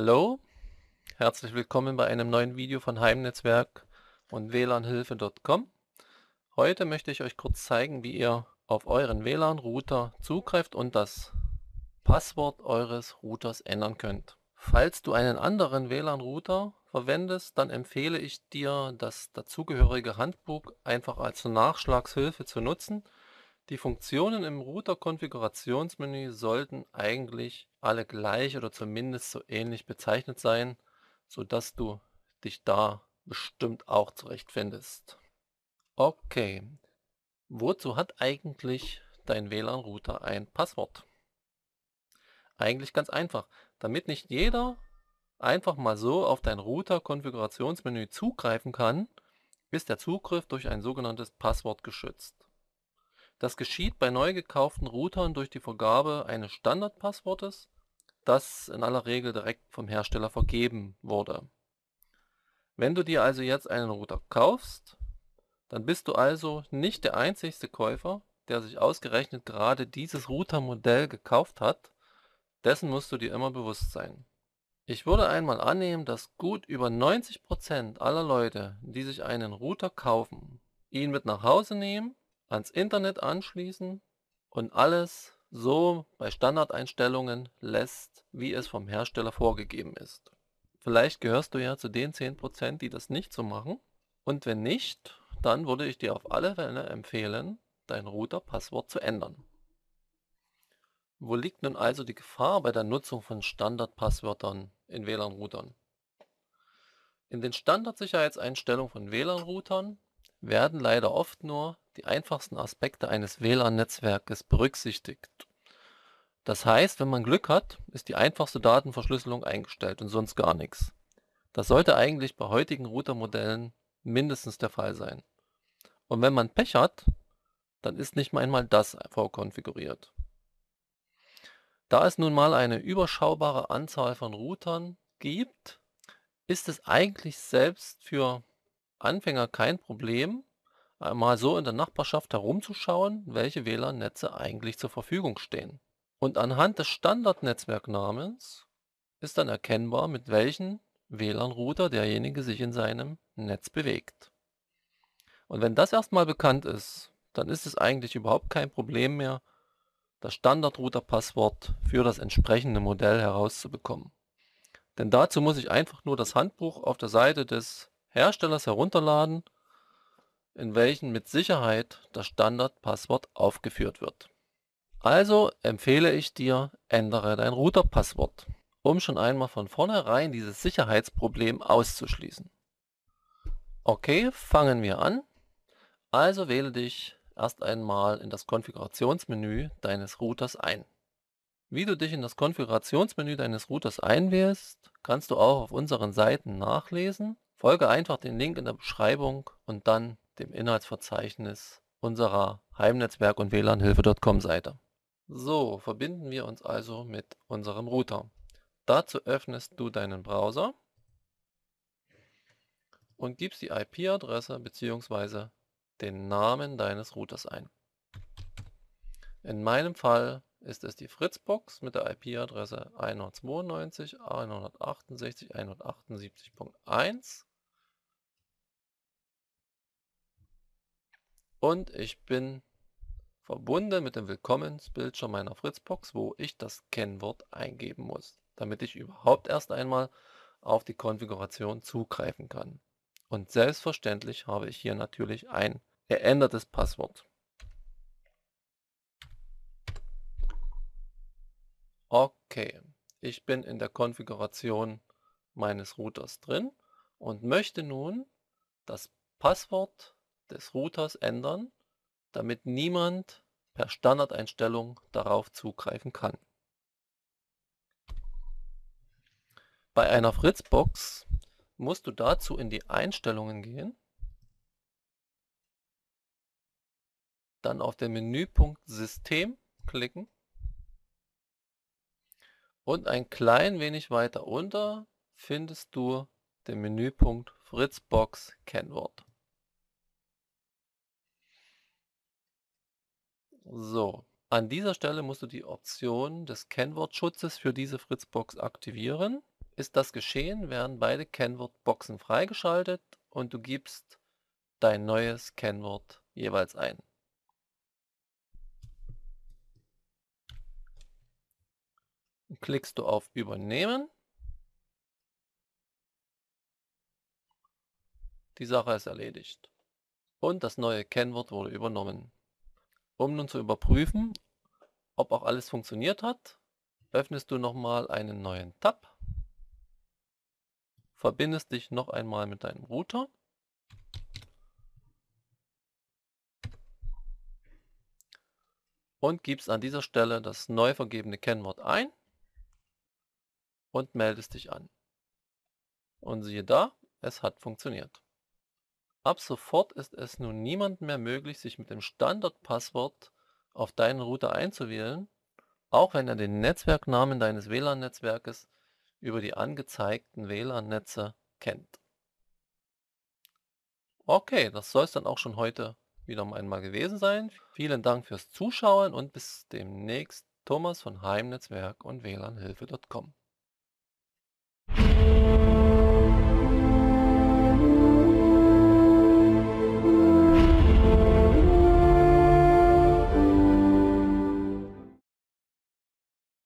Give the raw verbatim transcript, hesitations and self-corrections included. Hallo, herzlich willkommen bei einem neuen Video von Heimnetzwerk und W L A N Hilfe punkt com. Heute möchte ich euch kurz zeigen, wie ihr auf euren W L A N-Router zugreift und das Passwort eures Routers ändern könnt. Falls du einen anderen W L A N-Router verwendest, dann empfehle ich dir, das dazugehörige Handbuch einfach als Nachschlagshilfe zu nutzen. Die Funktionen im Router-Konfigurationsmenü sollten eigentlich alle gleich oder zumindest so ähnlich bezeichnet sein, sodass du dich da bestimmt auch zurechtfindest. Okay, wozu hat eigentlich dein W L A N-Router ein Passwort? Eigentlich ganz einfach, damit nicht jeder einfach mal so auf dein Router-Konfigurationsmenü zugreifen kann, ist der Zugriff durch ein sogenanntes Passwort geschützt. Das geschieht bei neu gekauften Routern durch die Vergabe eines Standardpasswortes, das in aller Regel direkt vom Hersteller vergeben wurde. Wenn du dir also jetzt einen Router kaufst, dann bist du also nicht der einzigste Käufer, der sich ausgerechnet gerade dieses Routermodell gekauft hat. Dessen musst du dir immer bewusst sein. Ich würde einmal annehmen, dass gut über neunzig Prozent aller Leute, die sich einen Router kaufen, ihn mit nach Hause nehmen, ans Internet anschließen und alles so bei Standardeinstellungen lässt, wie es vom Hersteller vorgegeben ist. Vielleicht gehörst du ja zu den zehn Prozent, die das nicht so machen, und wenn nicht, dann würde ich dir auf alle Fälle empfehlen, dein Router-Passwort zu ändern. Wo liegt nun also die Gefahr bei der Nutzung von Standardpasswörtern in W L A N-Routern? In den Standardsicherheitseinstellungen von W L A N-Routern werden leider oft nur die einfachsten Aspekte eines W L A N-Netzwerkes berücksichtigt. Das heißt, wenn man Glück hat, ist die einfachste Datenverschlüsselung eingestellt und sonst gar nichts. Das sollte eigentlich bei heutigen Routermodellen mindestens der Fall sein. Und wenn man Pech hat, dann ist nicht einmal das vorkonfiguriert. Da es nun mal eine überschaubare Anzahl von Routern gibt, ist es eigentlich selbst für Anfänger kein Problem, mal so in der Nachbarschaft herumzuschauen, welche W L A N-Netze eigentlich zur Verfügung stehen. Und anhand des Standardnetzwerknamens ist dann erkennbar, mit welchem W L A N-Router derjenige sich in seinem Netz bewegt. Und wenn das erstmal bekannt ist, dann ist es eigentlich überhaupt kein Problem mehr, das Standard-Router-Passwort für das entsprechende Modell herauszubekommen. Denn dazu muss ich einfach nur das Handbuch auf der Seite des Herstellers herunterladen, in welchen mit Sicherheit das Standardpasswort aufgeführt wird. Also empfehle ich dir, ändere dein Routerpasswort, um schon einmal von vornherein dieses Sicherheitsproblem auszuschließen. Okay, fangen wir an. Also wähle dich erst einmal in das Konfigurationsmenü deines Routers ein. Wie du dich in das Konfigurationsmenü deines Routers einwählst, kannst du auch auf unseren Seiten nachlesen. Folge einfach den Link in der Beschreibung und dann dem Inhaltsverzeichnis unserer Heimnetzwerk- und W L A N Hilfe punkt com Seite. So, verbinden wir uns also mit unserem Router. Dazu öffnest du deinen Browser und gibst die I P-Adresse bzw. den Namen deines Routers ein. In meinem Fall ist es die FRITZ!Box mit der I P-Adresse hundertzweiundneunzig Punkt hundertachtundsechzig Punkt hundertachtundsiebzig Punkt eins. Und ich bin verbunden mit dem Willkommensbildschirm meiner FRITZ!Box, wo ich das Kennwort eingeben muss, damit ich überhaupt erst einmal auf die Konfiguration zugreifen kann. Und selbstverständlich habe ich hier natürlich ein geändertes Passwort. Okay, ich bin in der Konfiguration meines Routers drin und möchte nun das Passwort des Routers ändern, damit niemand per Standardeinstellung darauf zugreifen kann. Bei einer FRITZ!Box musst du dazu in die Einstellungen gehen, dann auf den Menüpunkt System klicken und ein klein wenig weiter unter findest du den Menüpunkt FRITZ!Box Kennwort. So, an dieser Stelle musst du die Option des Kennwortschutzes für diese FRITZ!Box aktivieren. Ist das geschehen, werden beide Kennwortboxen freigeschaltet und du gibst dein neues Kennwort jeweils ein. Klickst du auf Übernehmen. Die Sache ist erledigt. Und das neue Kennwort wurde übernommen. Um nun zu überprüfen, ob auch alles funktioniert hat, öffnest du nochmal einen neuen Tab, verbindest dich noch einmal mit deinem Router und gibst an dieser Stelle das neu vergebene Kennwort ein und meldest dich an. Und siehe da, es hat funktioniert. Ab sofort ist es nun niemandem mehr möglich, sich mit dem Standardpasswort auf deinen Router einzuwählen, auch wenn er den Netzwerknamen deines W L A N-Netzwerkes über die angezeigten W L A N-Netze kennt. Okay, das soll es dann auch schon heute wieder einmal gewesen sein. Vielen Dank fürs Zuschauen und bis demnächst. Thomas von Heimnetzwerk und W L A N Hilfe Punkt com